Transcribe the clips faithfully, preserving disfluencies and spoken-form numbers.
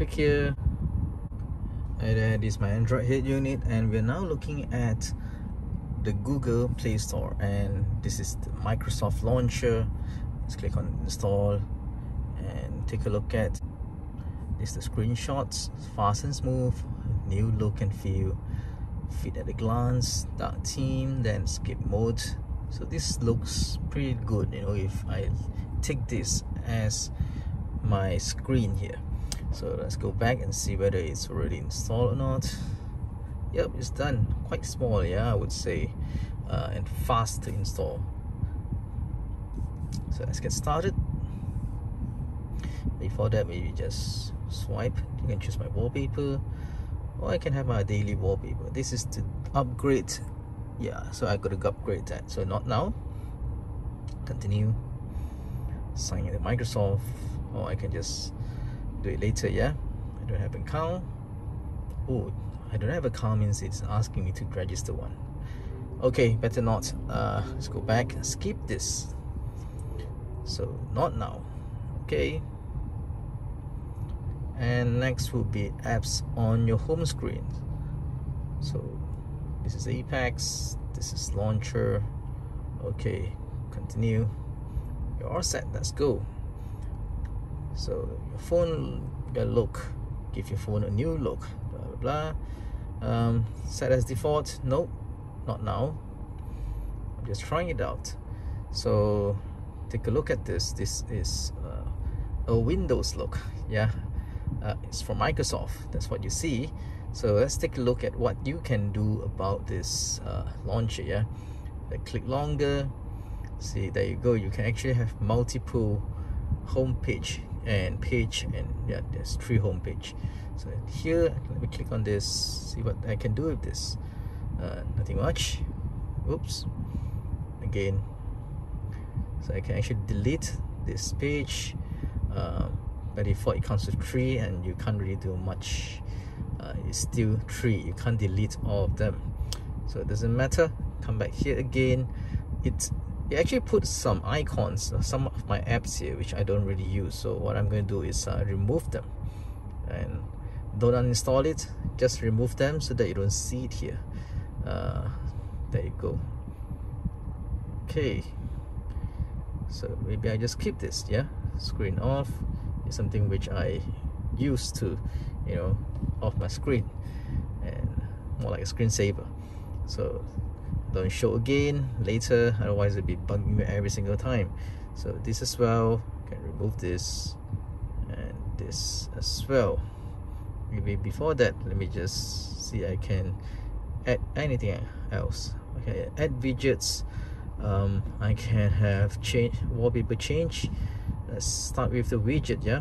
click here, and that is my Android head unit, and we're now looking at the Google Play Store, and this is the Microsoft Launcher. Let's click on install and take a look at this. The screenshots, fast and smooth, new look and feel, fit at a glance, dark theme, then skip mode. So this looks pretty good, you know, if I take this as my screen here. So let's go back and see whether it's already installed or not. Yep, it's done. Quite small, yeah, I would say, uh, and fast to install. So let's get started. Before that, maybe just swipe. You can choose my wallpaper, or I can have my daily wallpaper. This is to upgrade. Yeah, so I gotta upgrade that. So not now. Continue. Sign in to Microsoft, or I can just do it later. Yeah, I don't have an account. Oh, I don't have an account means it's asking me to register one. Okay, better not. Uh, let's go back and skip this. So not now. Okay. And next will be apps on your home screen. So this is Apex, this is Launcher. Okay, continue. You're all set, let's go. So your phone, your look, give your phone a new look, blah blah blah. Um, set as default, nope, not now. I'm just trying it out. So take a look at this. This is uh, a Windows look, yeah. Uh, it's from Microsoft, that's what you see. So let's take a look at what you can do about this uh, launcher, yeah. I click longer, see, there you go. You can actually have multiple home page and page, and yeah, there's three home page. So here, let me click on this, see what I can do with this. Uh, nothing much. Oops. Again. So I can actually delete this page. Um, by default it comes with three, and you can't really do much. Uh, it's still three, you can't delete all of them, so it doesn't matter. Come back here again. It, it actually puts some icons, some of my apps here which I don't really use, so what I'm going to do is uh, remove them, and don't uninstall it, just remove them so that you don't see it here. Uh, there you go. Okay, so maybe I just keep this, yeah, screen off. Something which I used to, you know, off my screen, and more like a screensaver. So don't show again later, otherwise it'll be bugging me every single time. So this as well, can remove this and this as well. Maybe before that, let me just see, I can add anything else. Okay, add widgets. Um, I can have change wallpaper change. Let's start with the widget, yeah.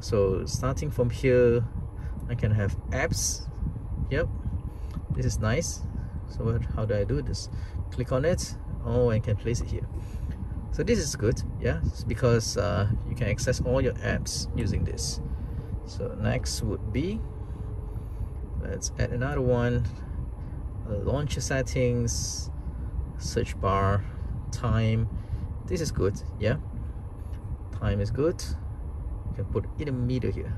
So starting from here, I can have apps. Yep, this is nice. So what, how do I do this? Click on it. Oh, I can place it here. So this is good, yeah, it's because uh, you can access all your apps using this. So next would be, let's add another one. Uh, launcher settings, search bar, time. This is good, yeah. Time is good. You can put in a meter here,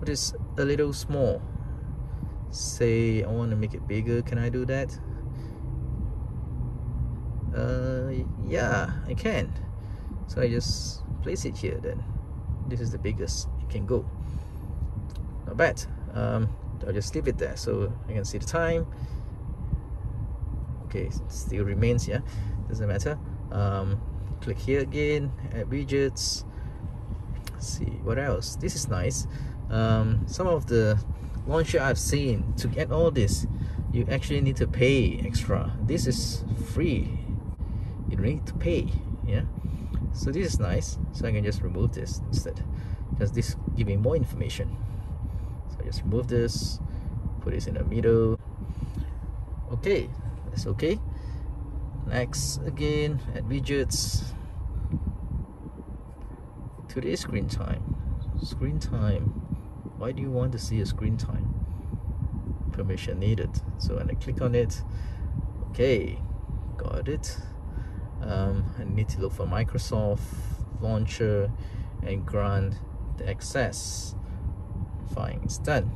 but it's a little small. Say I want to make it bigger. Can I do that? Uh, yeah, I can. So I just place it here. Then this is the biggest it can go. Not bad. Um, I'll just leave it there so I can see the time. Okay, it still remains. Yeah, doesn't matter. Um. Click here again, add widgets. Let's see what else. This is nice. Um, some of the launcher I've seen, to get all this you actually need to pay extra. This is free, you don't need to pay, yeah. So this is nice. So I can just remove this instead, because this gives me more information. So I just remove this, put this in the middle. Okay, that's okay. Next again, add widgets. Today's screen time. Screen time. Why do you want to see a screen time? Permission needed. So when I click on it, okay, got it. Um, I need to look for Microsoft Launcher and grant the access. Fine, it's done.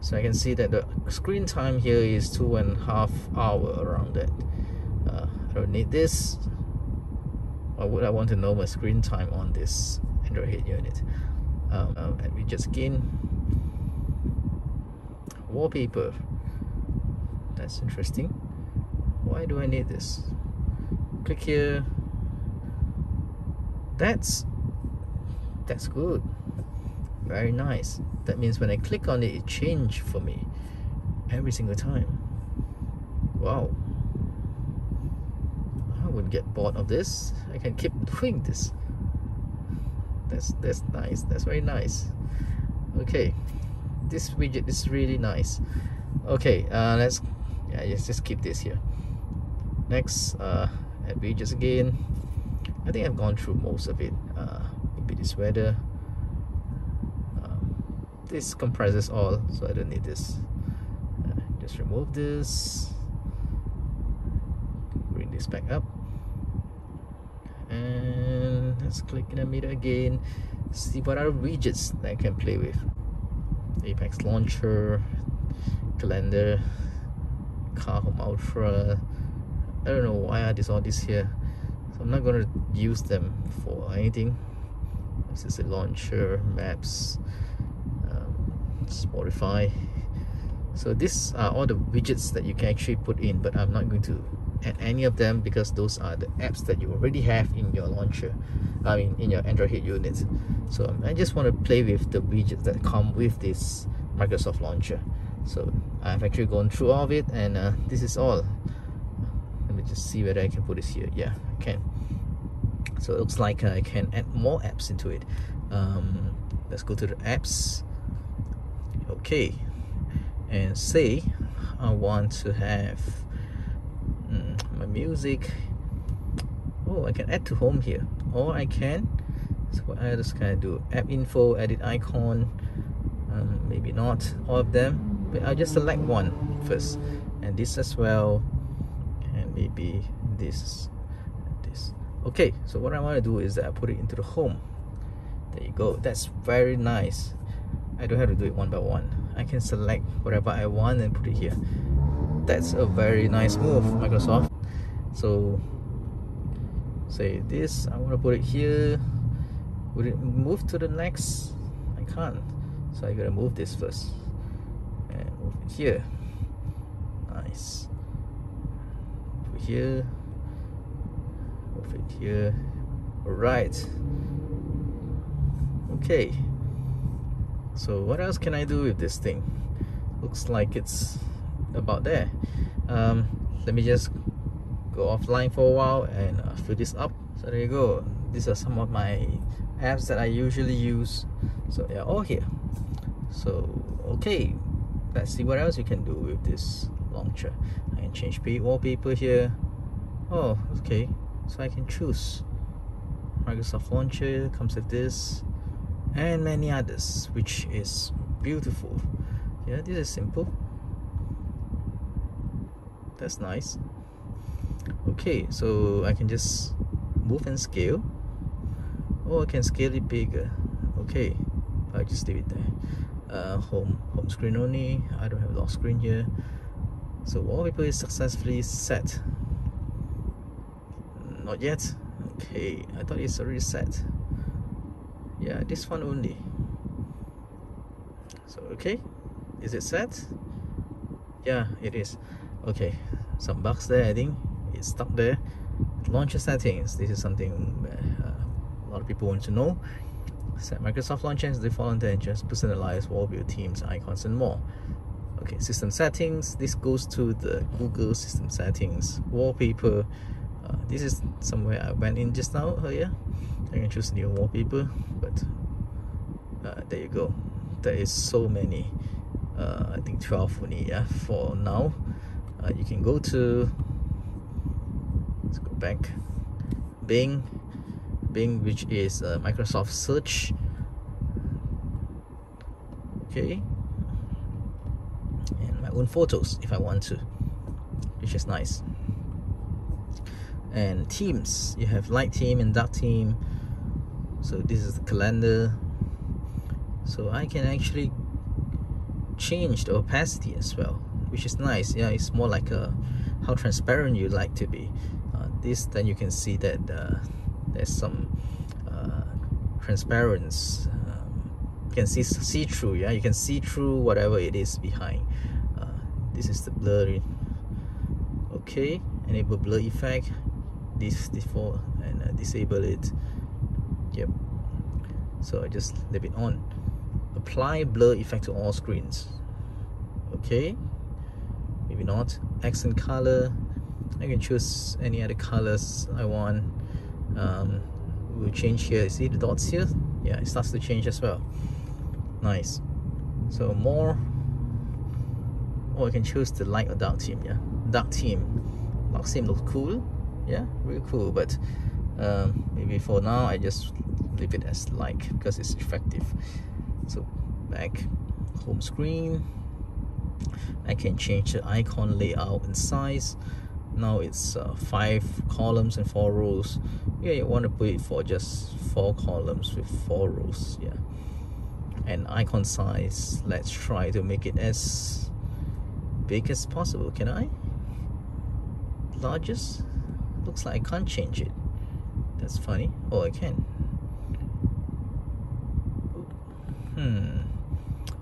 So I can see that the screen time here is two and a half hour around that. Uh, I don't need this. Why would I want to know my screen time on this Android head unit? Um, um, and widget skin, wallpaper. That's interesting. Why do I need this? Click here. That's that's good. Very nice. That means when I click on it, it changed for me every single time. Wow. I wouldn't get bored of this. I can keep doing this. That's that's nice. That's very nice. Okay, this widget is really nice. Okay, uh, let's yeah, let's just keep this here. Next, uh, add widgets again. I think I've gone through most of it. Uh, maybe this weather. Um, this comprises all, so I don't need this. Uh, just remove this. Bring this back up. And let's click in the middle again. See what are widgets that I can play with. Apex Launcher, Calendar, Car Home Ultra. I don't know why I did all this here, so I'm not going to use them for anything. This is a launcher, maps, um, Spotify. So these are all the widgets that you can actually put in, but I'm not going to add any of them because those are the apps that you already have in your launcher, I mean in your Android head unit. So um, I just want to play with the widgets that come with this Microsoft Launcher. So I've actually gone through all of it, and uh, this is all. Let me just see whether I can put this here. Yeah, I can. So it looks like I can add more apps into it. Um, let's go to the apps. Okay, and say I want to have um, my music. Oh, I can add to home here, or I can. So what else can I do? App info, edit icon. Um, maybe not all of them. I'll just select one first, and this as well, and maybe this, this. Okay, so what I want to do is that I put it into the home. There you go. That's very nice. I don't have to do it one by one. I can select whatever I want and put it here. That's a very nice move, Microsoft. So say this, I want to put it here. Would it move to the next? I can't, so I gotta move this first. Here, nice. Over here, over here. All right. Okay. So what else can I do with this thing? Looks like it's about there. Um, let me just go offline for a while and uh, fill this up. So there you go. These are some of my apps that I usually use. So they're all here. So okay. Let's see what else you can do with this launcher. I can change wallpaper here. Oh, okay. So I can choose. Microsoft Launcher comes with this, and many others, which is beautiful. Yeah, this is simple. That's nice. Okay, so I can just move and scale. Or I can scale it bigger. Okay, I'll just leave it there. Uh, home home screen only. I don't have lock screen here. So wallpaper is successfully set. Not yet. Okay, I thought it's already set. Yeah, this one only. So okay, is it set? Yeah, it is. Okay, some bugs there. I think it's stuck there. Launcher settings. This is something uh, a lot of people want to know. Set Microsoft Launcher as default intentions, personalize wallpaper, themes, icons, and more. Okay, system settings. This goes to the Google system settings. Wallpaper. Uh, this is somewhere I went in just now. Oh yeah, I can choose new wallpaper. But uh, there you go. There is so many. Uh, I think twelve only. Yeah, for now. Uh, you can go to. Let's go back. Bing. Bing, which is uh, Microsoft Search. Okay, and my own photos if I want to, which is nice. And themes, you have light theme and dark theme. So this is the calendar. so I can actually change the opacity as well, which is nice. Yeah, it's more like a how transparent you like to be. Uh, this, then you can see that uh, there's some uh, transparency. Um, you can see see through. Yeah, you can see through whatever it is behind. Uh, this is the blurry. Okay, enable blur effect. This default and uh, disable it. Yep. So I just leave it on. Apply blur effect to all screens. Okay, maybe not. Accent color, I can choose any other colors I want. Um, we'll change here. See the dots here? Yeah, it starts to change as well. Nice. So more. Oh, I can choose the light or dark theme. Yeah, dark theme. Dark theme looks cool. Yeah, really cool. But um, maybe for now I just leave it as light because it's effective. So back home screen. I can change the icon layout and size. Now it's uh, five columns and four rows. Yeah, you want to put it for just four columns with four rows. Yeah, and icon size. Let's try to make it as big as possible. Can I? Largest? Looks like I can't change it. That's funny. Oh, I can. Hmm.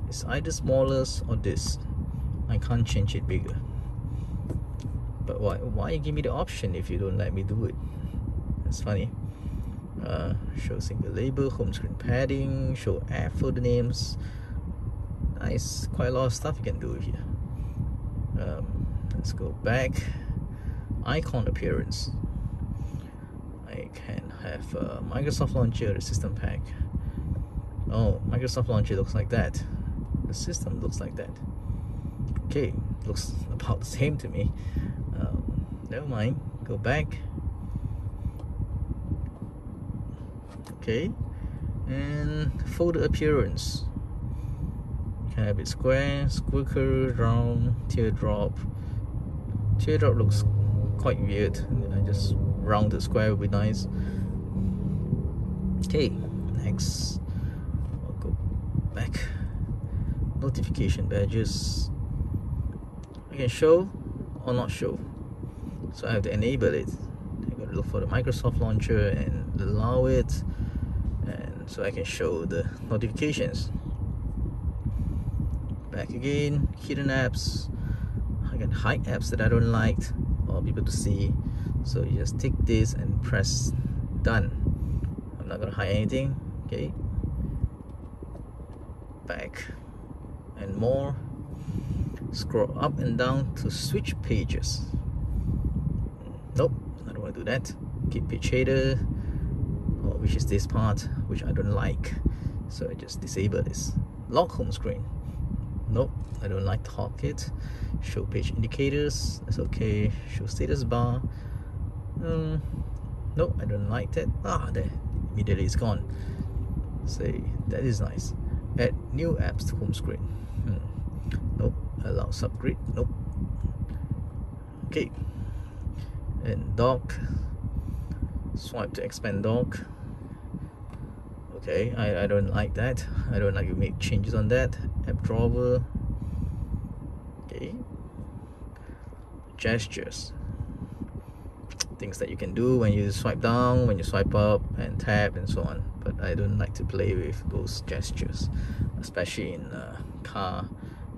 It's either smallest or this. I can't change it bigger. But why? Why give me the option if you don't let me do it? That's funny. Uh, show single label, home screen padding, show app folder names. Nice, quite a lot of stuff you can do here. Um, let's go back. Icon appearance. I can have uh, Microsoft Launcher, the system pack. Oh, Microsoft Launcher looks like that. The system looks like that. Okay, looks about the same to me. Um, never mind. Go back. Okay, and folder appearance. You can have it square, squicker, round, teardrop. Teardrop looks quite weird. I just rounded square would be nice. Okay, next. I'll go back. Notification badges. I can show or not show, so I have to enable it. I gotta look for the Microsoft Launcher and allow it, and so I can show the notifications. Back again, hidden apps. I can hide apps that I don't like or be able to see. So you just take this and press done. I'm not gonna hide anything. Okay. Back and more. Scroll up and down to switch pages. Nope, I don't want to do that. Keep page shader, oh, which is this part, which I don't like. So I just disable this. Lock home screen. Nope, I don't like the hotkit. Show page indicators. That's okay. Show status bar. Um, nope, I don't like that. Ah, there. Immediately it's gone. Say, that is nice. Add new apps to home screen. Hmm. Nope. Allow subgrid. Nope. Okay. And dock. Swipe to expand dock. Okay, I, I don't like that. I don't like to make changes on that. App drawer. Okay. Gestures. Things that you can do when you swipe down, when you swipe up, and tap, and so on. But I don't like to play with those gestures, especially in uh, car.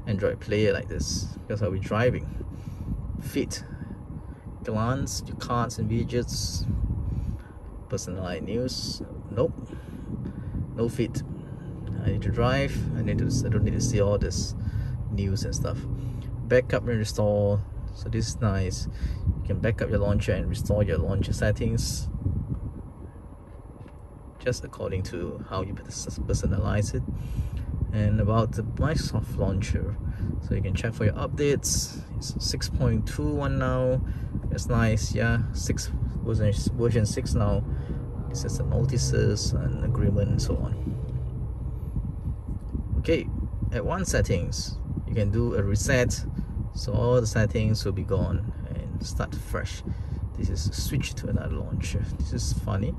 Android player like this, because I'll be driving. Fit, glance, to cards and widgets, personalized news. Nope, no fit. I need to drive. I need to. I don't need to see all this news and stuff. Backup and restore. So this is nice. You can back up your launcher and restore your launcher settings, just according to how you personalize it. And about the Microsoft Launcher, so you can check for your updates. It's six point two one now. That's nice. Yeah, six version, version six now. This is the notices and agreement and so on. Okay, advanced settings. You can do a reset, so all the settings will be gone and start fresh. This is switch to another launcher. This is funny.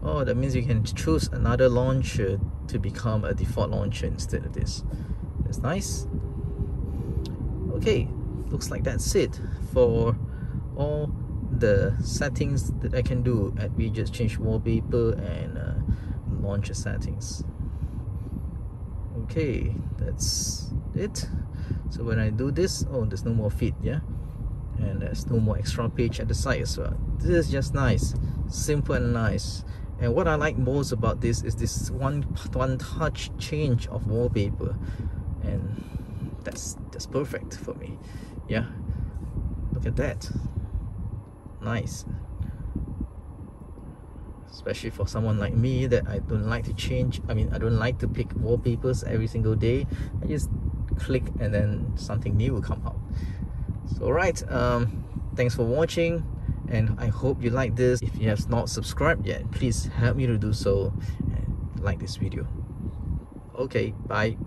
Oh, that means you can choose another launcher to become a default launcher instead of this. That's nice. Okay, looks like that's it for all the settings that I can do at widgets, change wallpaper and uh, launcher settings. Okay, that's it. So when I do this, oh, there's no more feed, yeah, and there's no more extra page at the side as well. This is just nice, simple and nice. And what I like most about this is this one one touch change of wallpaper, and that's that's perfect for me. Yeah, look at that, nice, especially for someone like me that I don't like to change. I mean, I don't like to pick wallpapers every single day. I just click and then something new will come out. So alright, um, thanks for watching, and I hope you like this. If you have not subscribed yet, please help me to do so and like this video. Okay, bye.